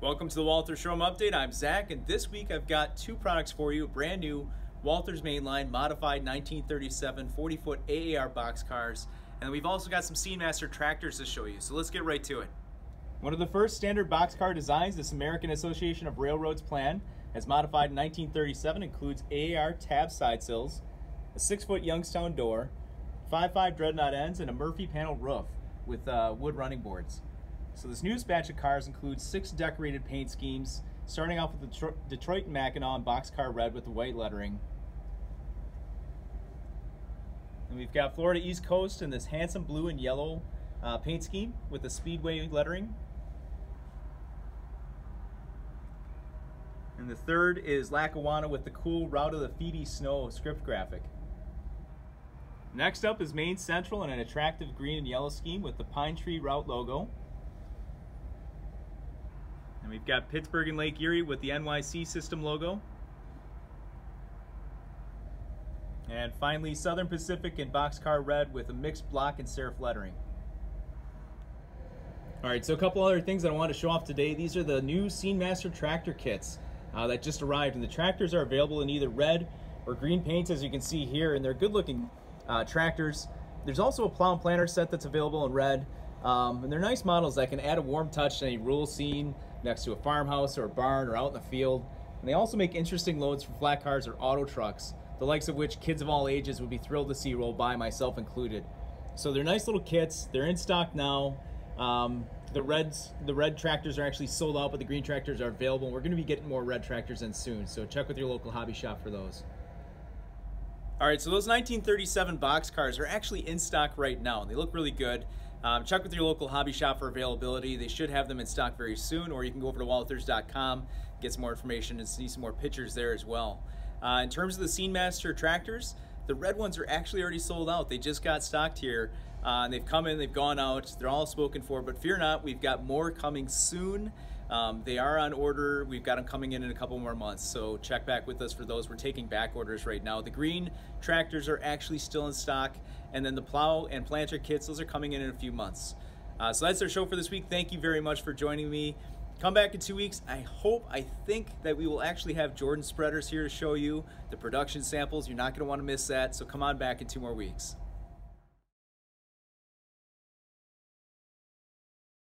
Welcome to the Walthers Showroom Update. I'm Zach, and this week I've got two products for you. Brand new Walthers Mainline modified 1937 40-foot AAR boxcars, and we've also got some SceneMaster tractors to show you, so let's get right to it. One of the first standard boxcar designs this American Association of Railroads plan, as modified in 1937, includes AAR tab side sills, a 6-foot Youngstown door, 5.5 dreadnought ends, and a Murphy panel roof with wood running boards. So this newest batch of cars includes 6 decorated paint schemes, starting off with the Detroit Mackinac boxcar red with the white lettering. And we've got Florida East Coast in this handsome blue and yellow paint scheme with the Speedway lettering. And the third is Lackawanna with the cool Route of the Phoebe Snow script graphic. Next up is Maine Central in an attractive green and yellow scheme with the Pine Tree Route logo. And we've got Pittsburgh and Lake Erie with the NYC system logo. And finally, Southern Pacific in boxcar red with a mixed block and serif lettering. All right, so a couple other things that I want to show off today. These are the new SceneMaster tractor kits that just arrived, and the tractors are available in either red or green paints, as you can see here, and they're good-looking tractors. There's also a plow and planter set that's available in red. And they're nice models that can add a warm touch to any rural scene next to a farmhouse or a barn or out in the field. And they also make interesting loads for flat cars or auto trucks, the likes of which kids of all ages would be thrilled to see roll by, myself included. So they're nice little kits. They're in stock now. The red tractors are actually sold out, but the green tractors are available. We're going to be getting more red tractors in soon, so check with your local hobby shop for those. All right, so those 1937 boxcars are actually in stock right now, and they look really good. Check with your local hobby shop for availability. They should have them in stock very soon, or you can go over to walthers.com, get some more information, and see some more pictures there as well. In terms of the SceneMaster tractors, the red ones are actually already sold out. They just got stocked here, and they've come in, they've gone out, they're all spoken for, but fear not, we've got more coming soon. They are on order. We've got them coming in a couple more months, so check back with us for those. We're taking back orders right now. The green tractors are actually still in stock, and then the plow and planter kits, those are coming in a few months. So that's our show for this week. Thank you very much for joining me. Come back in 2 weeks. I think that we will actually have Jordan Spreaders here to show you the production samples. You're not going to want to miss that, so come on back in 2 more weeks.